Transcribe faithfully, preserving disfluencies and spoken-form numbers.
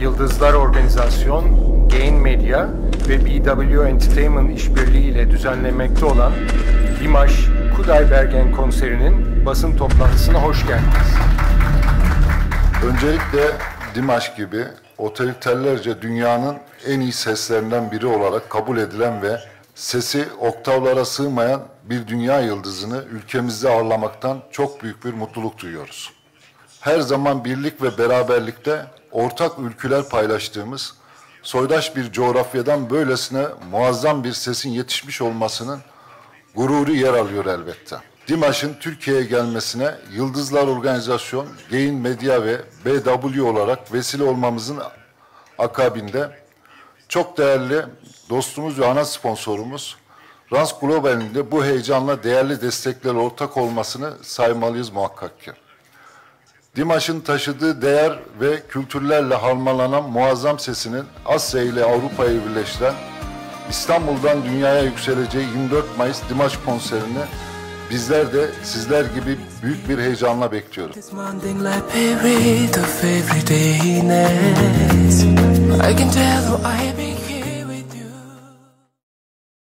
Yıldızlar Organizasyon, Gain Media ve B W Entertainment işbirliği ile düzenlemekte olan Dimash Kudaibergen konserinin basın toplantısına hoş geldiniz. Öncelikle Dimash gibi otoriterlerce dünyanın en iyi seslerinden biri olarak kabul edilen ve sesi oktavlara sığmayan bir dünya yıldızını ülkemizde ağırlamaktan çok büyük bir mutluluk duyuyoruz. Her zaman birlik ve beraberlikte ortak ülküler paylaştığımız, soydaş bir coğrafyadan böylesine muazzam bir sesin yetişmiş olmasının gururu yer alıyor elbette. Dimash'ın Türkiye'ye gelmesine Yıldızlar Organizasyon, Gain Media ve B W olarak vesile olmamızın akabinde çok değerli dostumuz ve ana sponsorumuz Rans Global'in de bu heyecanla değerli desteklerle ortak olmasını saymalıyız muhakkak ki. Dimash'ın taşıdığı değer ve kültürlerle harmanlanan muazzam sesinin Asya ile Avrupa'yı birleştiren İstanbul'dan dünyaya yükseleceği yirmi dört Mayıs Dimash konserini bizler de sizler gibi büyük bir heyecanla bekliyoruz.